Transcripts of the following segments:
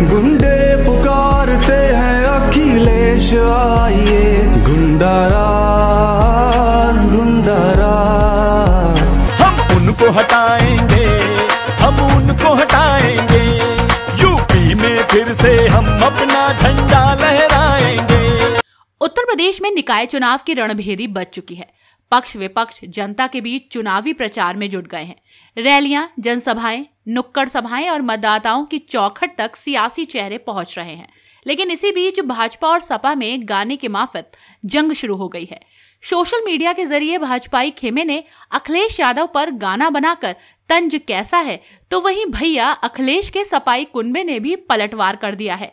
गुंडे पुकारते हैं अखिलेश आइए, गुंडा राज हम उनको हटाएंगे, यूपी में फिर से हम अपना झंडा लहराएंगे। उत्तर प्रदेश में निकाय चुनाव की रणभेरी बच चुकी है। पक्ष विपक्ष जनता के बीच चुनावी प्रचार में जुट गए हैं। रैलियां, जनसभाएं, नुक्कड़ सभाएं और मतदाताओं की चौखट तक सियासी चेहरे पहुंच रहे हैं। लेकिन इसी बीच भाजपा और सपा में गाने की माफिक जंग शुरू हो गई है। सोशल मीडिया के जरिए भाजपाई खेमे ने अखिलेश यादव पर गाना बनाकर तंज कैसा है, तो वहीं भैया अखिलेश के सपाई कुनबे ने भी पलटवार कर दिया है।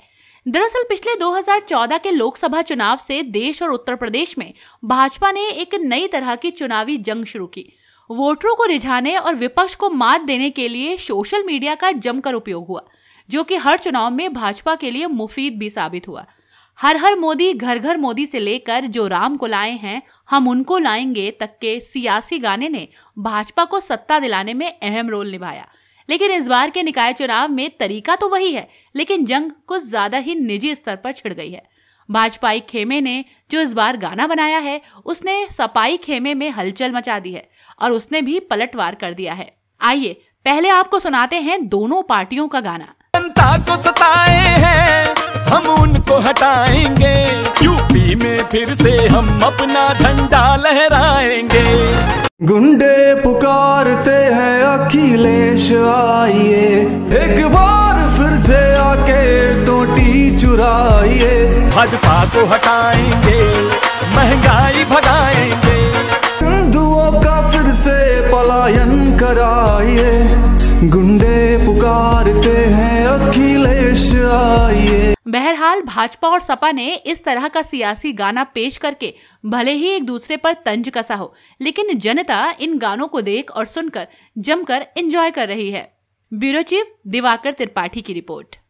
दरअसल पिछले 2014 के लोकसभा चुनाव से देश और उत्तर प्रदेश में भाजपा ने एक नई तरह की चुनावी जंग शुरू की। वोटरों को रिझाने और विपक्ष को मात देने के लिए सोशल मीडिया का जमकर उपयोग हुआ, जो कि हर चुनाव में भाजपा के लिए मुफीद भी साबित हुआ। हर हर मोदी, घर घर मोदी से लेकर जो राम को लाए हैं हम उनको लाएंगे तक के सियासी गाने ने भाजपा को सत्ता दिलाने में अहम रोल निभाया। लेकिन इस बार के निकाय चुनाव में तरीका तो वही है, लेकिन जंग कुछ ज्यादा ही निजी स्तर पर छिड़ गई है। भाजपाई खेमे ने जो इस बार गाना बनाया है, उसने सपाई खेमे में हलचल मचा दी है और उसने भी पलटवार कर दिया है। आइए पहले आपको सुनाते हैं दोनों पार्टियों का गाना। जनता को सताए हैं हम उनको हटाएंगे, यूपी में फिर से हम अपना झंडा लहराएंगे। गुंडे पुकारते हैं अखिलेश आइए, एक बार फिर से आके टोटी चुराइए। भाजपा को हटाएंगे, महंगाई भगाएंगे, हिंदुओं का फिर से पलायन कराइए। गुंडे पुकारते हैं अखिलेश आइए। बहरहाल भाजपा और सपा ने इस तरह का सियासी गाना पेश करके भले ही एक दूसरे पर तंज कसा हो, लेकिन जनता इन गानों को देख और सुनकर जमकर एंजॉय कर रही है। ब्यूरो चीफ दिवाकर त्रिपाठी की रिपोर्ट।